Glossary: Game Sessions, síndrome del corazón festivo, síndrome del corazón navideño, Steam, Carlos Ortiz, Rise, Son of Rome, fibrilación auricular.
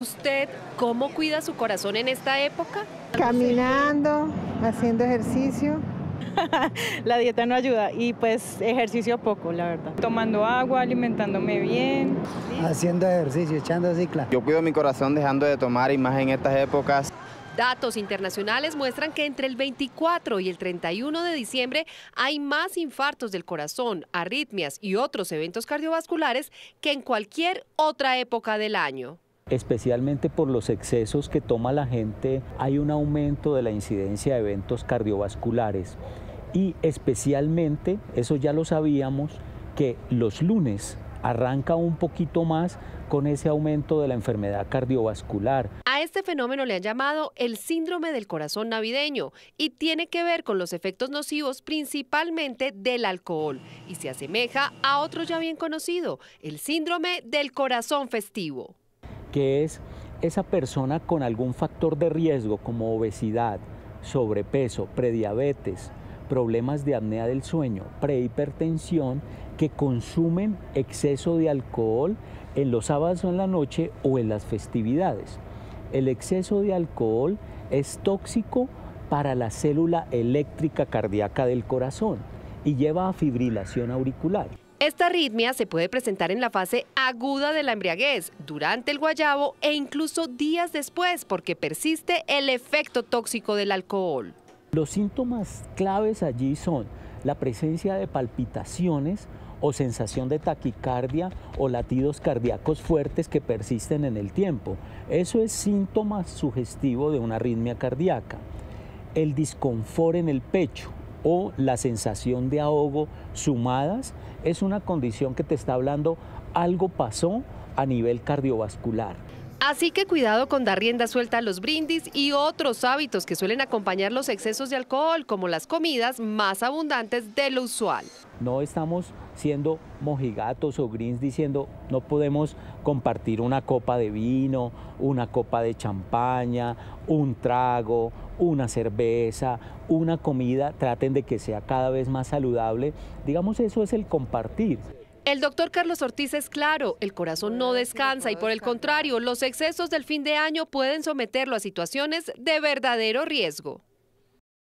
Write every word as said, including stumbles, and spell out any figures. ¿Usted cómo cuida su corazón en esta época? Caminando, haciendo ejercicio. La dieta no ayuda y pues ejercicio poco, la verdad. Tomando agua, alimentándome bien. Haciendo ejercicio, echando cicla. Yo cuido mi corazón dejando de tomar y más en estas épocas. Datos internacionales muestran que entre el veinticuatro y el treinta y uno de diciembre hay más infartos del corazón, arritmias y otros eventos cardiovasculares que en cualquier otra época del año. Especialmente por los excesos que toma la gente, hay un aumento de la incidencia de eventos cardiovasculares y especialmente, eso ya lo sabíamos, que los lunes arranca un poquito más con ese aumento de la enfermedad cardiovascular. A este fenómeno le han llamado el síndrome del corazón navideño y tiene que ver con los efectos nocivos principalmente del alcohol y se asemeja a otro ya bien conocido, el síndrome del corazón festivo, que es esa persona con algún factor de riesgo como obesidad, sobrepeso, prediabetes, problemas de apnea del sueño, prehipertensión, que consumen exceso de alcohol en los sábados en la noche o en las festividades. El exceso de alcohol es tóxico para la célula eléctrica cardíaca del corazón y lleva a fibrilación auricular. Esta arritmia se puede presentar en la fase aguda de la embriaguez, durante el guayabo e incluso días después, porque persiste el efecto tóxico del alcohol. Los síntomas claves allí son la presencia de palpitaciones o sensación de taquicardia o latidos cardíacos fuertes que persisten en el tiempo. Eso es síntoma sugestivo de una arritmia cardíaca. El disconfort en el pecho o la sensación de ahogo sumadas es una condición que te está hablando algo pasó a nivel cardiovascular. Así que cuidado con dar rienda suelta a los brindis y otros hábitos que suelen acompañar los excesos de alcohol, como las comidas más abundantes de lo usual. No estamos siendo mojigatos o grins diciendo no podemos compartir una copa de vino, una copa de champaña, un trago, una cerveza, una comida. Traten de que sea cada vez más saludable. Digamos, eso es el compartir. El doctor Carlos Ortiz es claro, el corazón no descansa y por el contrario, los excesos del fin de año pueden someterlo a situaciones de verdadero riesgo.